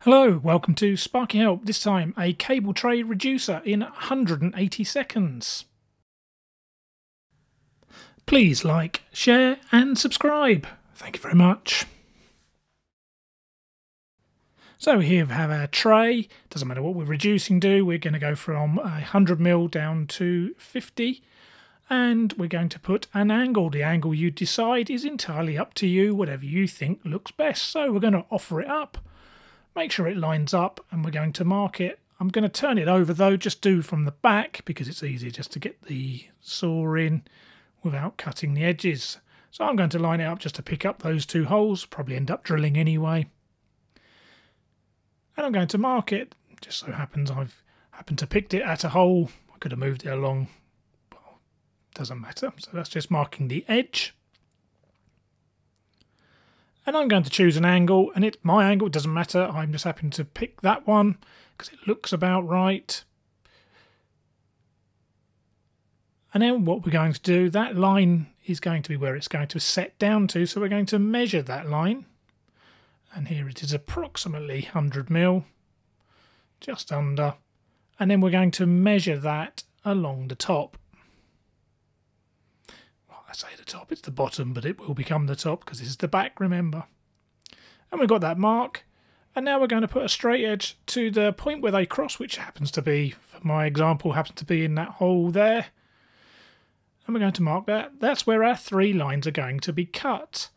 Hello, welcome to Sparky Help, this time a cable tray reducer in 180 seconds. Please like, share and subscribe. Thank you very much. So here we have our tray. Doesn't matter what we're reducing to, we're going to go from 100mm down to 50 and we're going to put an angle. The angle you decide is entirely up to you, whatever you think looks best. So we're going to offer it up. Make sure it lines up and we're going to mark it. I'm going to turn it over though, just do from the back because it's easier just to get the saw in without cutting the edges. So I'm going to line it up just to pick up those two holes, probably end up drilling anyway. And I'm going to mark it. Just so happens I've happened to picked it at a hole. I could have moved it along, but doesn't matter. So that's just marking the edge. And I'm going to choose an angle, and it's my angle, it doesn't matter, I'm just happening to pick that one because it looks about right. And then what we're going to do, that line is going to be where it's going to set down to, so we're going to measure that line. And here it is approximately 100mm, just under. And then we're going to measure that along the top. Say the top, it's the bottom, but it will become the top because this is the back, remember. And we've got that mark, and now we're going to put a straight edge to the point where they cross, which happens to be, for my example, happens to be in that hole there. And we're going to mark that. That's where our three lines are going to be cut.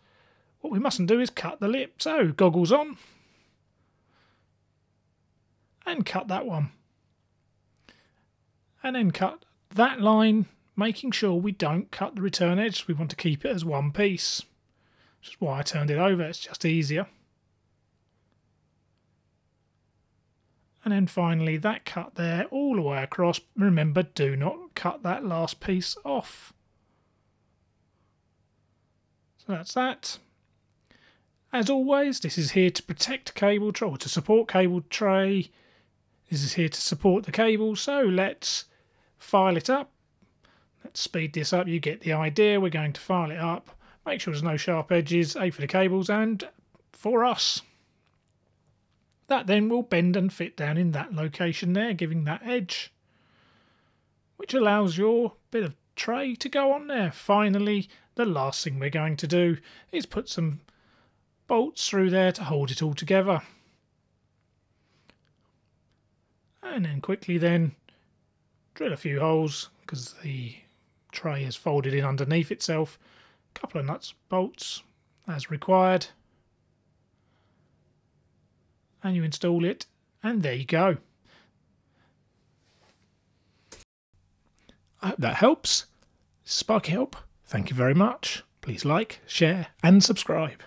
What we mustn't do is cut the lip, so goggles on and cut that one and then cut that line, making sure we don't cut the return edge. We want to keep it as one piece, which is why I turned it over, it's just easier. And then finally that cut there all the way across. Remember, do not cut that last piece off. So that's that. As always, this is here to protect cable tray, or to support cable tray. This is here to support the cable, so let's file it up. Let's speed this up, you get the idea. We're going to file it up, make sure there's no sharp edges, A for the cables and for us. That then will bend and fit down in that location there, giving that edge, which allows your bit of tray to go on there. Finally, the last thing we're going to do is put some bolts through there to hold it all together. And then quickly then drill a few holes because the tray is folded in underneath itself. A couple of nuts, bolts as required, and you install it and there you go. I hope that helps. Sparky Help, thank you very much. Please like, share and subscribe.